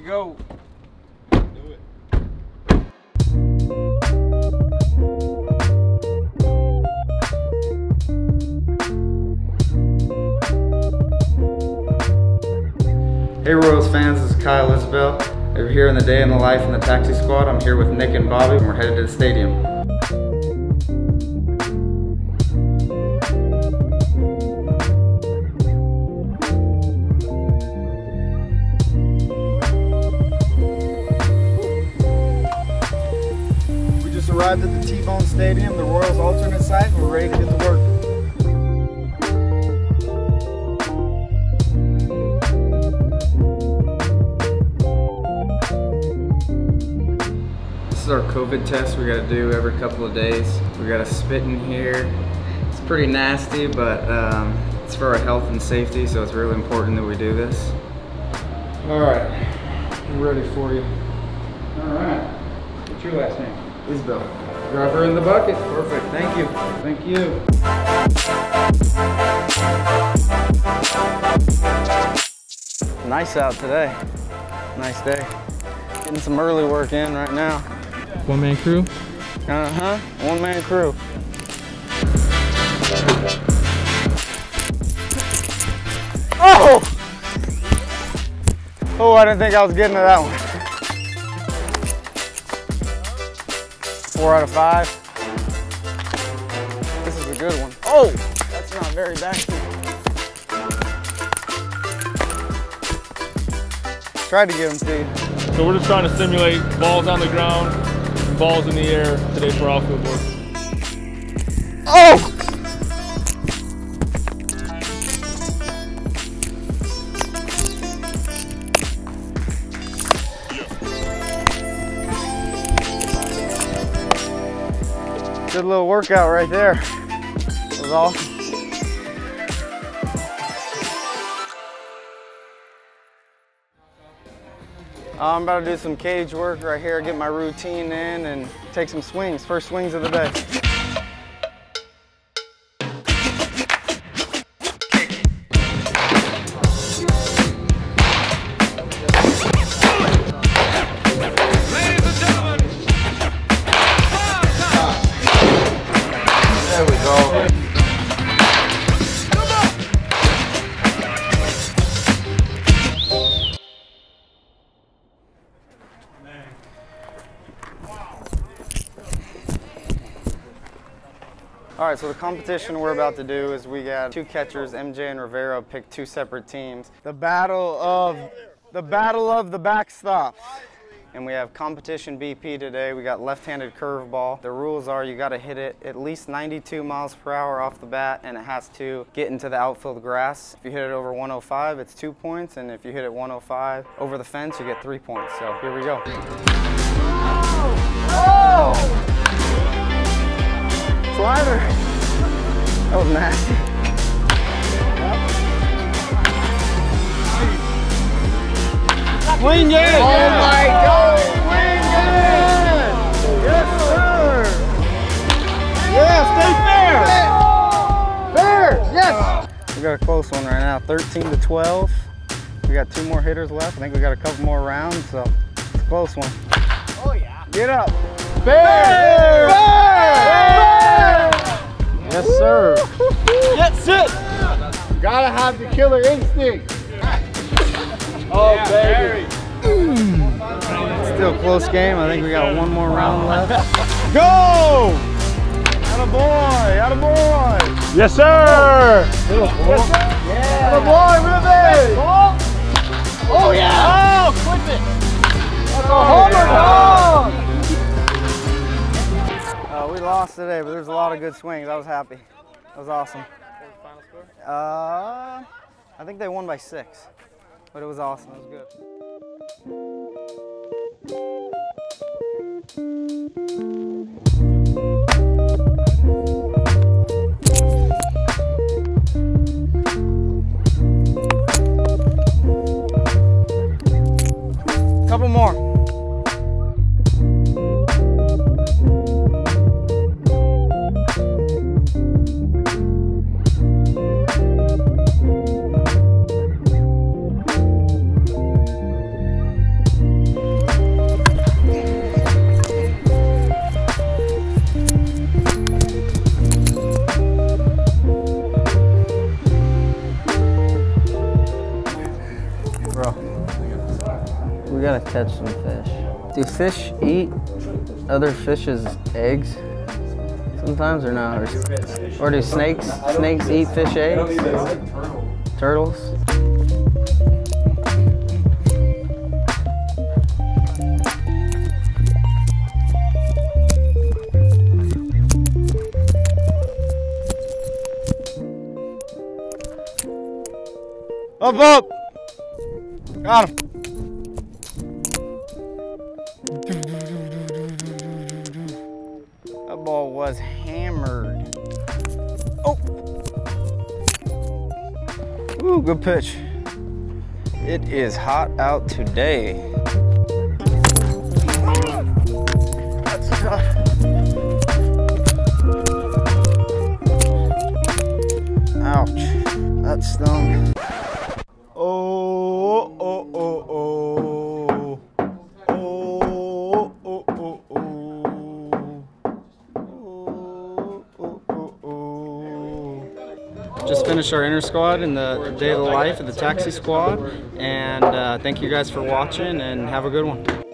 we go. Do it. Hey Royals fans, this is Kyle Isbel. If you're here in the day in the life in the taxi squad, I'm here with Nick and Bobby and we're headed to the stadium. Arrived at the T-Bones Stadium, the Royals alternate site, and we're ready to get to work. This is our COVID test we gotta do every couple of days. We gotta spit in here. It's pretty nasty, but it's for our health and safety, so it's really important that we do this. All right, we're ready for you. All right, what's your last name? Isbel. Drop her in the bucket. Perfect. Thank you. Thank you. Nice out today. Nice day. Getting some early work in right now. One man crew? Uh-huh. One man crew. Oh! Oh, I didn't think I was getting to that one. 4 out of 5. This is a good one. Oh, that's not very backseat. Tried to give him speed. So we're just trying to simulate balls on the ground, balls in the air today for outfield work. Oh! Good little workout right there. That was awesome. I'm about to do some cage work right here, get my routine in and take some swings. First swings of the day. All right, so the competition we're about to do is we got two catchers, MJ and Rivera, picked two separate teams. The battle of the backstops. And we have competition BP today. We got left-handed curveball. The rules are you gotta hit it at least 92 miles per hour off the bat and it has to get into the outfield grass. If you hit it over 105, it's 2 points. And if you hit it 105 over the fence, you get 3 points. So here we go. Oh! Slider. That was nasty. Swing it! Oh my God! Swing it! Yes, sir! Yeah, stay fair! Fair! Yes! We got a close one right now, 13 to 12. We got 2 more hitters left. I think we got a couple more rounds, so it's a close one. Oh yeah! Get up! Fair! Fair! Fair! Yes, sir. That's it. You gotta have the killer instinct. Oh, yeah, baby. Still a close game. I think we got one more round left. Go! Attaboy, attaboy. Yes, sir. Yes, sir. Yeah. Attaboy, Rivera. Oh, yeah. Oh, clip it. That's a homer, dog. Yeah. We lost today, but there's a lot of good swings. I was happy. That was awesome. What was the final score? I think they won by 6, but it was awesome. It was good. Couple more. gotta catch some fish. Do fish eat other fish's eggs? Sometimes or not? Or do snakes eat fish eggs? Turtles? Up! Got him! That ball was hammered. Oh! Ooh, good pitch. It is hot out today. That's tough. Ouch. That stung. Just finished our inner squad in the day of the life of the taxi squad, and thank you guys for watching and have a good one.